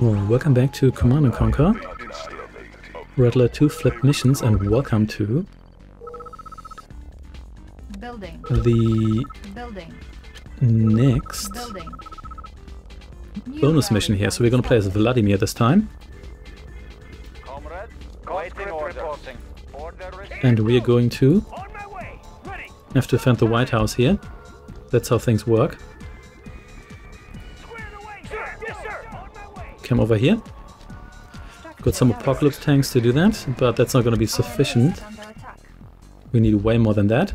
Well, welcome back to Command & Conquer. Rattler 2 flipped missions, and welcome to the next bonus mission here. So we're going to play as Vladimir this time. And we are going to have to defend the White House here. That's how things work. Come over here. Got some Apocalypse tanks to do that, but that's not going to be sufficient. We need way more than that.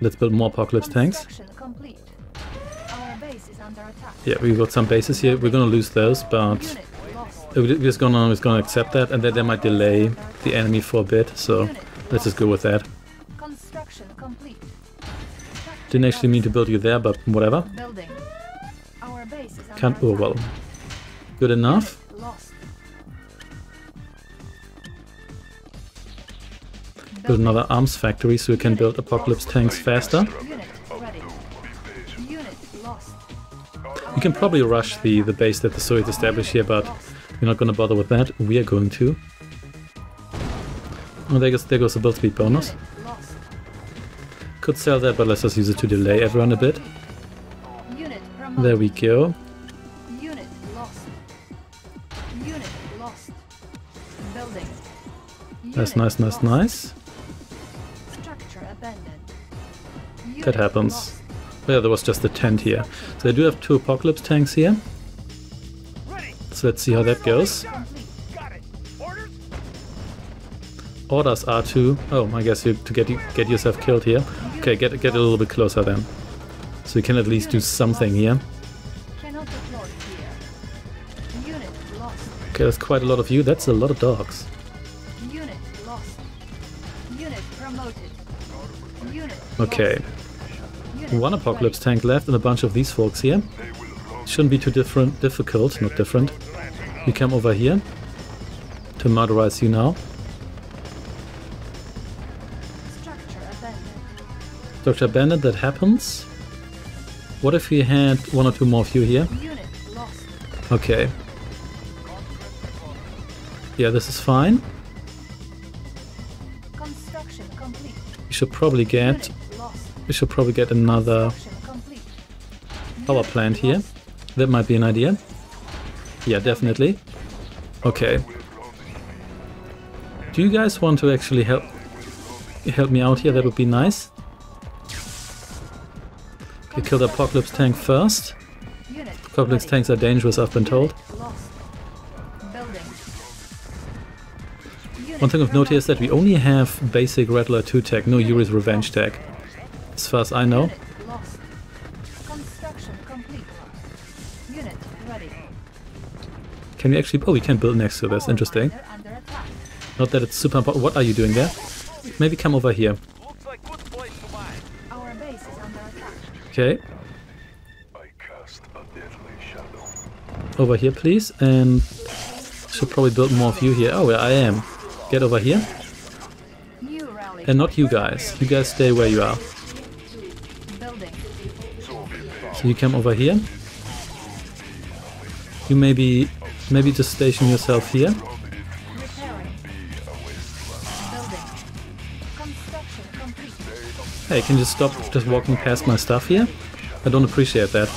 Let's build more Apocalypse tanks. Yeah, we've got some bases here. We're going to lose those, but we're just going to accept that, and then they might delay the enemy for a bit, so let's just go with that. Didn't actually mean to build you there, but whatever. Can't, oh well. Good enough. Build another arms factory so we can build Apocalypse tanks faster. You can probably rush the base that the Soviets established here, but we're not going to bother with that. We are going to. Oh, there goes the build speed bonus. Could sell that, but let's just use it to delay everyone a bit. There we go. That's nice, nice, nice. That happens. Yeah, there was just a tent here. So I do have two Apocalypse tanks here. So let's see how that goes. Orders are to... Oh, I guess you to get yourself killed here. Okay, get a little bit closer then. So you can at least do something here. Okay, that's quite a lot of you. That's a lot of dogs. Okay, one Apocalypse tank left and a bunch of these folks here. Shouldn't be too difficult, not different. You come over here to murderize you now. Structure abandoned, that happens. What if we had one or two more of you here? Okay. Yeah, this is fine. We should probably get another power plant here. That might be an idea. Yeah, definitely. Okay. Do you guys want to actually help me out here? That would be nice. Okay, kill the Apocalypse tank first. Apocalypse tanks are dangerous, I've been told. One thing of note here is that we only have basic Rattler 2 tech, no Yuri's Revenge tech, as far as I know. Can we actually... Oh, we can build next to this, interesting. Not that it's super important. What are you doing there? Maybe come over here. Okay. Over here, please, and... Should probably build more of you here. Oh, where I am. Get over here. And not you guys. You guys stay where you are. So you come over here. You maybe just station yourself here. Hey, can you stop just walking past my stuff here? I don't appreciate that.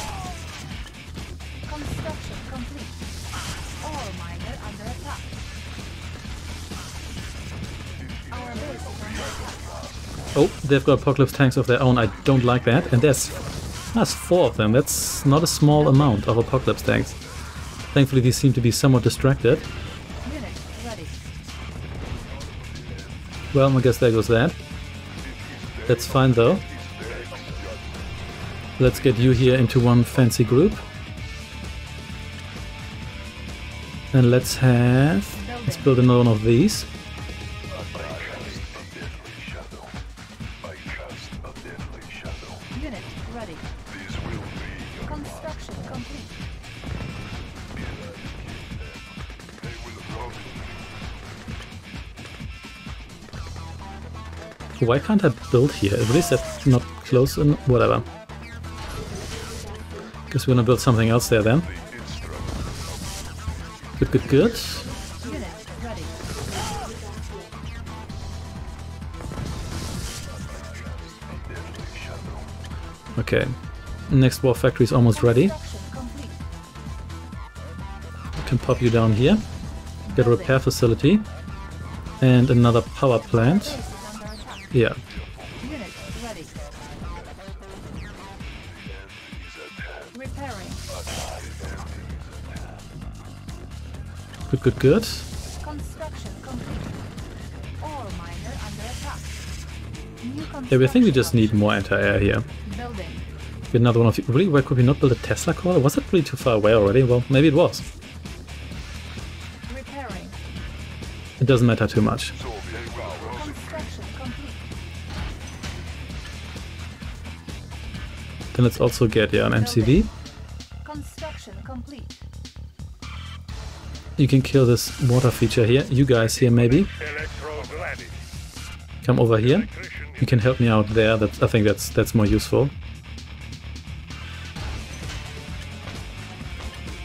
Oh, they've got Apocalypse tanks of their own. I don't like that. And there's four of them. That's not a small amount of Apocalypse tanks. Thankfully, these seem to be somewhat distracted. Well, I guess there goes that. That's fine, though. Let's get you here into one fancy group. And let's build another one of these. Why can't I build here? Is that not close and whatever? Guess we're gonna build something else there then. Good, good, good. Okay, next war factory is almost ready. I can pop you down here, get a repair facility and another power plant. Yeah. Good, good, good. Yeah, we think we just need more anti-air here. Get another one of you. Really, where could we not build a Tesla core? Was it really too far away already? Well, maybe it was. It doesn't matter too much. Then let's also get, yeah, an MCV. You can kill this water feature here. You guys here, maybe. Come over here. You can help me out there. That's, I think that's more useful.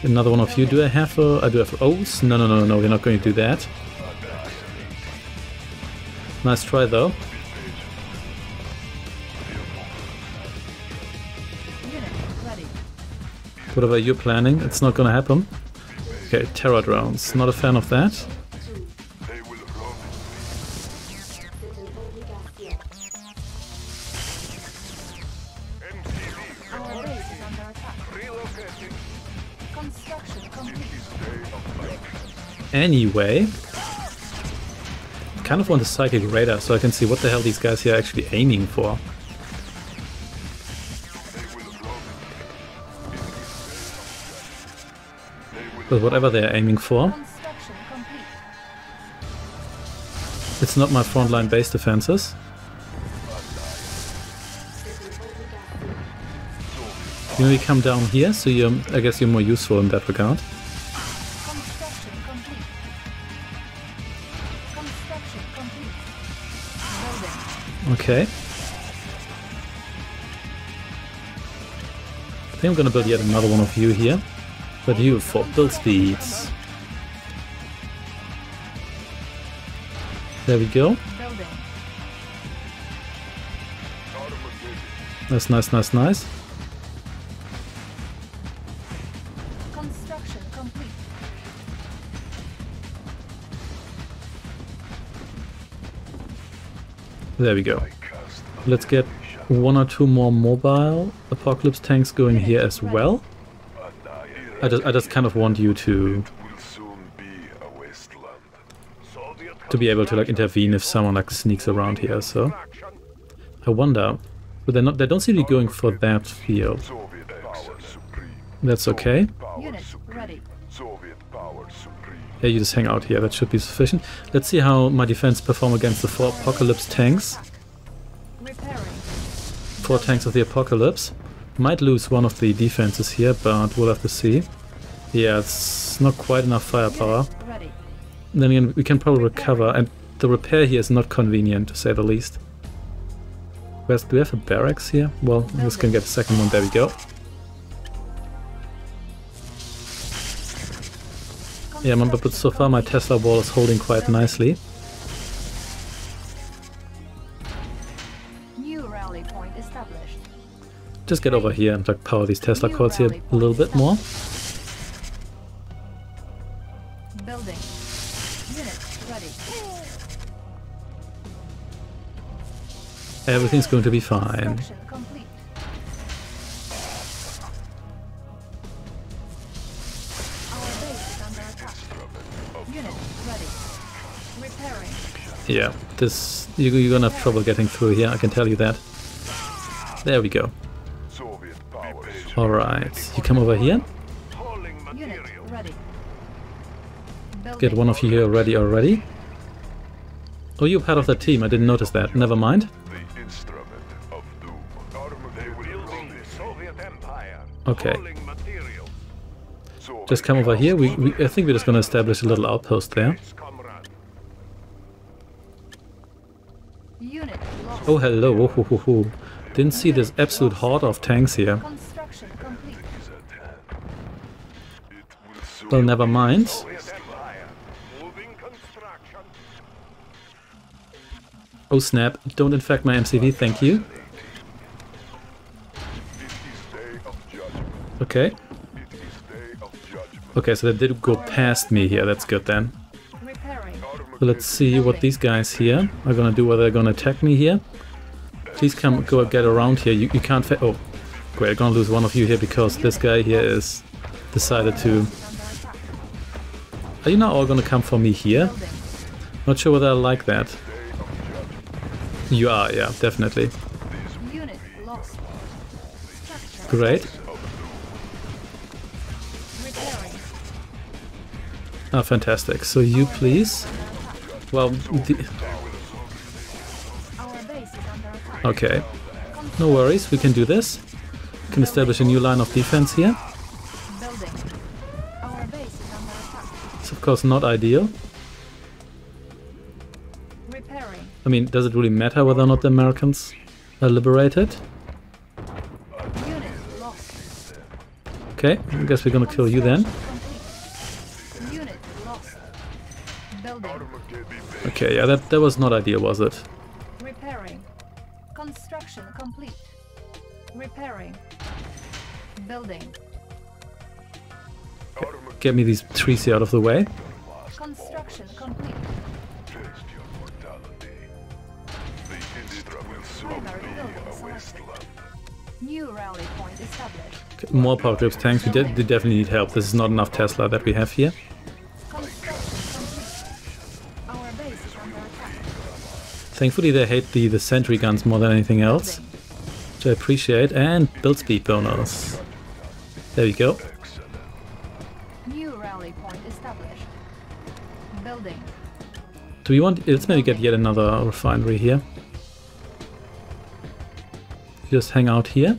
Another one of you. Do I have a... I do have O's. No, no, no, no, we're not going to do that. Nice try, though. Whatever you're planning, it's not going to happen. Okay, terror drones. Not a fan of that. Anyway, I kind of want a psychic radar so I can see what the hell these guys here are actually aiming for. But whatever they're aiming for, it's not my frontline base defenses. You maybe come down here, so you, I guess you're more useful in that regard. Okay. I think I'm gonna build yet another one of you here. But you for build speeds. There we go. Nice, nice, nice, nice. Construction complete. There we go. Let's get one or two more mobile Apocalypse tanks going here as well. I just kind of want you to be able to like intervene if someone like sneaks around here. So I wonder, but they're not. They don't seem to be going for that field. That's okay. Yeah, you just hang out here. That should be sufficient. Let's see how my defense perform against the 4 Apocalypse tanks. 4 tanks of the Apocalypse. Might lose one of the defenses here, but we'll have to see. Yeah, it's not quite enough firepower. Then again, we can probably recover, and the repair here is not convenient, to say the least. Do we have a barracks here? Well, I'm just gonna get a second one. There we go. Yeah, remember, but so far my Tesla wall is holding quite nicely. Just get over here and like power these Tesla cores here a little bit more. Building. Units ready. Everything's going to be fine. Yeah, this you're gonna have trouble getting through here. I can tell you that. There we go. Alright, you come over here. Get one of you here already. Oh, you're part of the team, I didn't notice that. Never mind. Okay. Just come over here. I think we're just gonna establish a little outpost there. Oh, hello. Didn't see this absolute horde of tanks here. So never mind. Oh snap, don't infect my MCV, thank you. Okay. Okay, so they did go past me here, that's good then. So let's see what these guys here are gonna do, whether they're gonna attack me here. Please come, go get around here, you can't fa- oh. Great, I'm gonna lose one of you here because this guy here is decided to... Are you not all gonna come for me here? Not sure whether I like that. You are, yeah, definitely. Great. Ah, fantastic. So you please... Well... Okay. No worries, we can do this. We can establish a new line of defense here. It's of course not ideal. I mean, does it really matter whether or not the Americans are liberated? Okay, I guess we're gonna kill you then. Okay, yeah, that was not ideal, was it? Repairing. Construction complete. Repairing. Building. Get me these trees here out of the way. Construction complete. New rally point established. Okay, more power drips tanks. We definitely need help. This is not enough Tesla that we have here. Our base is under attack. Thankfully they hate the sentry guns more than anything else, which I appreciate. And build speed bonus. There you go. New rally point established. Building. Do we want... let's maybe get yet another refinery here. Just hang out here.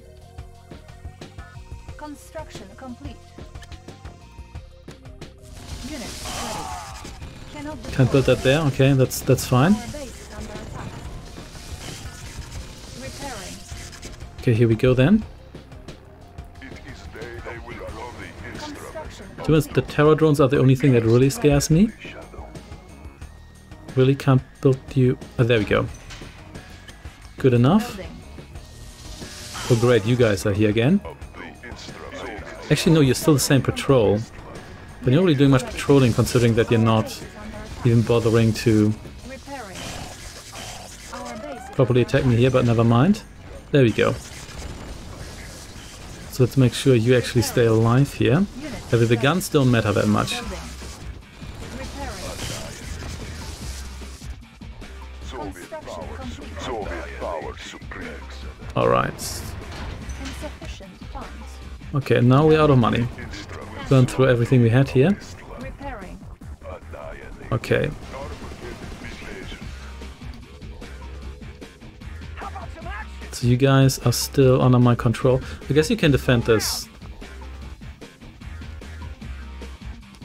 Construction complete. Unit ready. Can't build that there. Okay, that's fine. Okay, here we go then. The terror drones are the only thing that really scares me. Really can't build you. Oh, there we go. Good enough. Oh great, you guys are here again. Actually no, you're still the same patrol. But you're not really doing much patrolling considering that you're not even bothering to properly attack me here, but never mind. There we go. So let's make sure you actually stay alive here. The guns don't matter that much. Alright. Okay, now we're out of money. Burn through everything we had here. Okay. So you guys are still under my control. I guess you can defend this.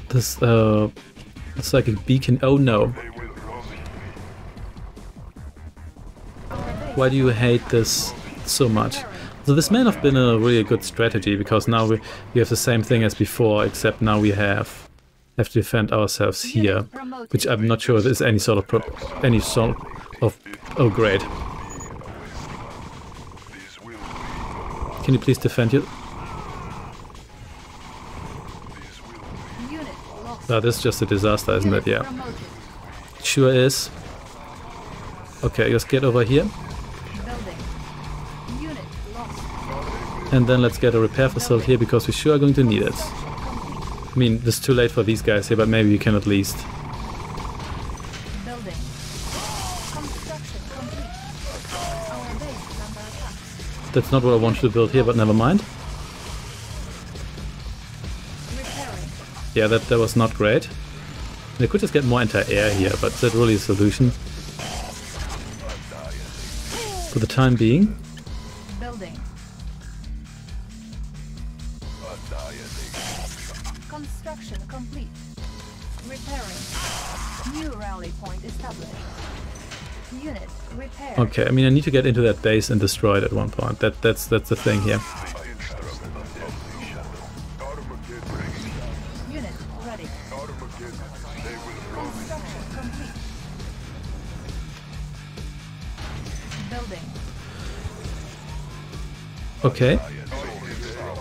This psychic beacon. Oh no. Why do you hate this so much? So this may not have been a really good strategy, because now we have the same thing as before, except now we have to defend ourselves here, which I'm not sure there's any sort of oh great. Can you please defend you? Oh, this is just a disaster, isn't it? Yeah, it sure is. Okay, just get over here. And then let's get a repair facility here, because we sure are going to need it. I mean, it's too late for these guys here, but maybe you can at least. That's not what I want you to build here, but never mind. Yeah, that was not great. They could just get more anti-air here, but that really is a solution. For the time being. Okay, I mean, I need to get into that base and destroy it at one point. That's the thing here. ready. Armageddon. They will blow me. Construction complete. Building. Okay.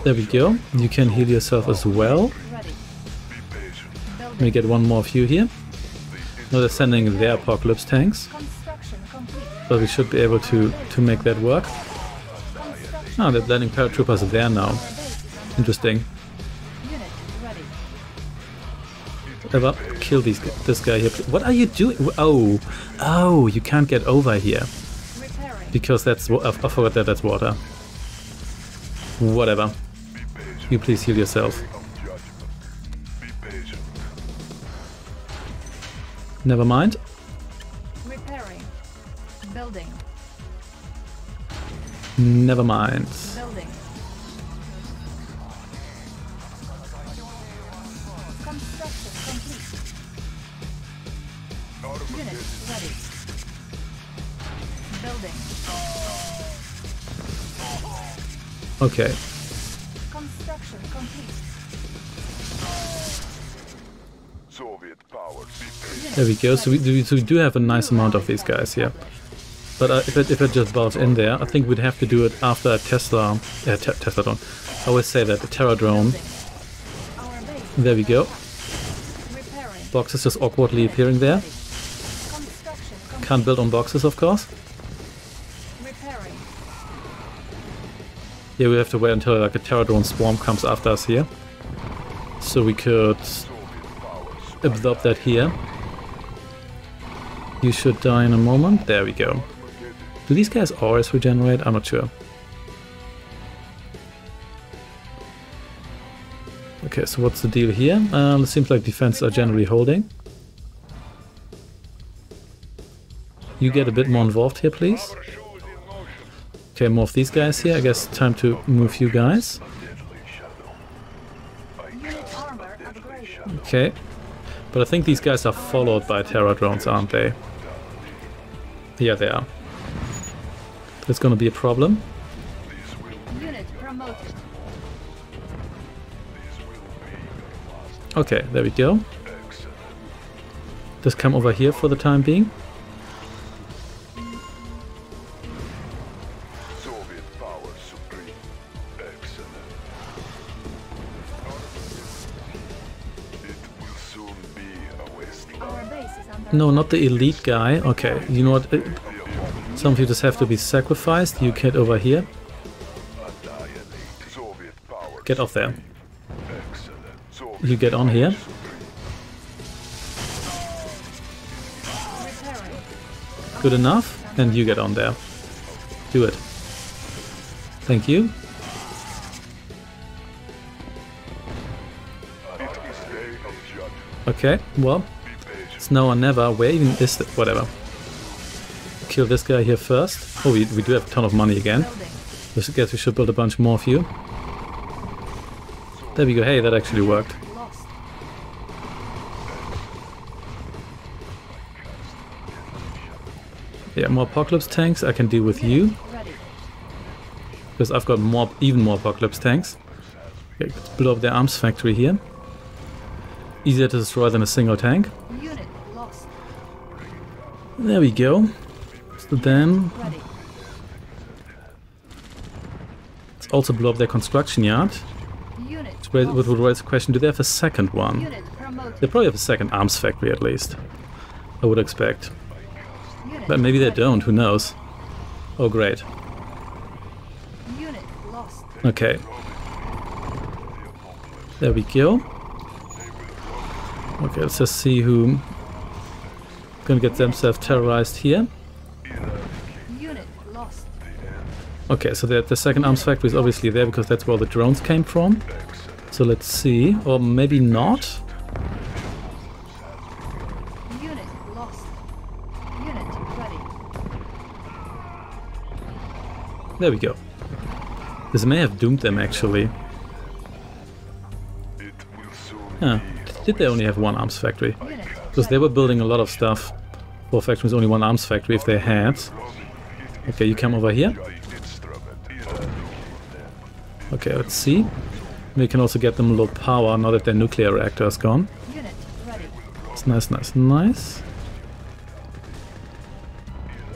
There we go. You can heal yourself as well. Let me get one more of you here. Now they're sending their Apocalypse tanks. But we should be able to make that work. Ah, oh, they're landing paratroopers there now. Interesting. Whatever. Kill these, this guy here. What are you doing? Oh. Oh, you can't get over here. Because that's... I forgot that that's water. Whatever. You please heal yourself. Never mind. Repairing. Building. Never mind. Building. Construction complete. Unit ready. Building. Okay. Construction complete. Soviet power. There we go. So we do have a nice amount of these guys here. But if I just bulge in there, I think we'd have to do it after a Tesla... Tesla drone. I always say that, a terror drone. There we go. Boxes just awkwardly appearing there. Can't build on boxes, of course. Yeah, we have to wait until like a terror drone swarm comes after us here. So we could absorb that here. You should die in a moment. There we go. Do these guys always regenerate? I'm not sure. Okay, so what's the deal here? It seems like defenses are generally holding. You get a bit more involved here, please. Okay, more of these guys here. I guess time to move you guys. Okay. But I think these guys are followed by terror drones, aren't they? Yeah, they are. That's gonna be a problem. Okay, there we go. Just come over here for the time being. No, not the elite guy. Okay, you know what? Some of you just have to be sacrificed. You get over here. Get off there. You get on here. Good enough. And you get on there. Do it. Thank you. Okay, well... It's now or never. Where even is it? Whatever. Kill this guy here first. Oh, we do have a ton of money again. I guess we should build a bunch more of you. There we go. Hey, that actually worked. Yeah, more Apocalypse tanks. I can deal with you. Because I've got more, even more Apocalypse tanks. Okay, let's build up the arms factory here. Easier to destroy than a single tank. There we go. So then let's also blow up their construction yard. Which would raise the question, do they have a second one? They probably have a second arms factory at least. I would expect. But maybe they don't, who knows? Oh great. Okay. There we go. Okay, let's just see who gonna get themselves terrorized here. Okay, so the second arms factory is obviously there because that's where the drones came from. So let's see, or maybe not. Unit lost. Unit ready. There we go. This may have doomed them actually. Huh. Did they only have one arms factory? Because they were building a lot of stuff. Four factories, only one arms factory if they had. Okay, you come over here. Okay, let's see. We can also get them low power now that their nuclear reactor is gone. Unit ready. It's nice, nice, nice.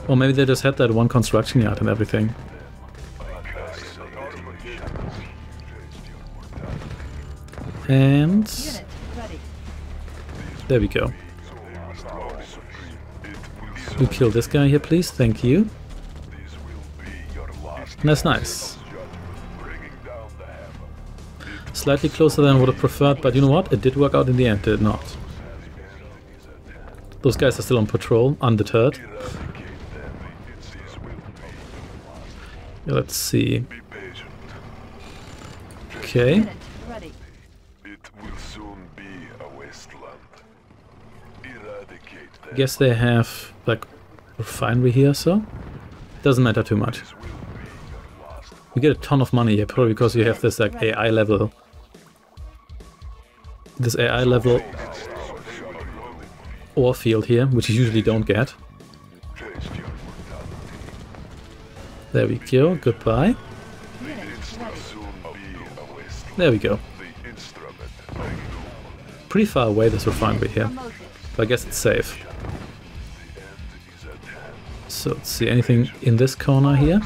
Or maybe they just had that one construction yard and everything. And there we go. You kill this guy here, please. Thank you. That's nice. Slightly closer than I would have preferred, but you know what? It did work out in the end, did it not? Those guys are still on patrol, undeterred. Yeah, let's see. Okay. I guess they have like refinery here, so doesn't matter too much. We get a ton of money here, probably because you have this like AI level. This AI level ore field here, which you usually don't get. There we go, goodbye. There we go. Pretty far away this refinery here, but I guess it's safe. So let's see, anything in this corner here?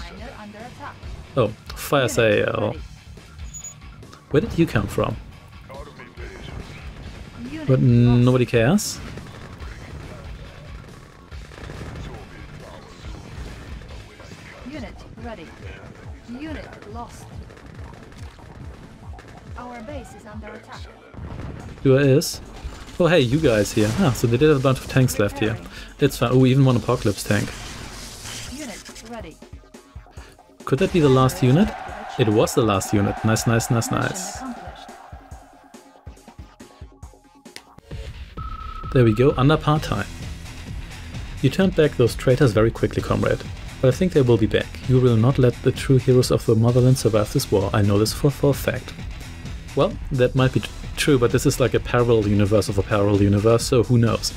Oh, fire sale. Where did you come from? But nobody cares. Unit ready. Unit lost. Our base is under attack. Where is? Oh hey, you guys here. Ah, so they did have a bunch of tanks left here. That's fine. Oh, even one Apocalypse tank. Could that be the last unit? It was the last unit. Nice, nice, nice, nice. There we go, under part-time. You turned back those traitors very quickly, comrade. But I think they will be back. You will not let the true heroes of the Motherland survive this war. I know this for a fact. Well, that might be true, but this is like a parallel universe of a parallel universe, so who knows.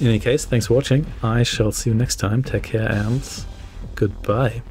In any case, thanks for watching. I shall see you next time. Take care and goodbye.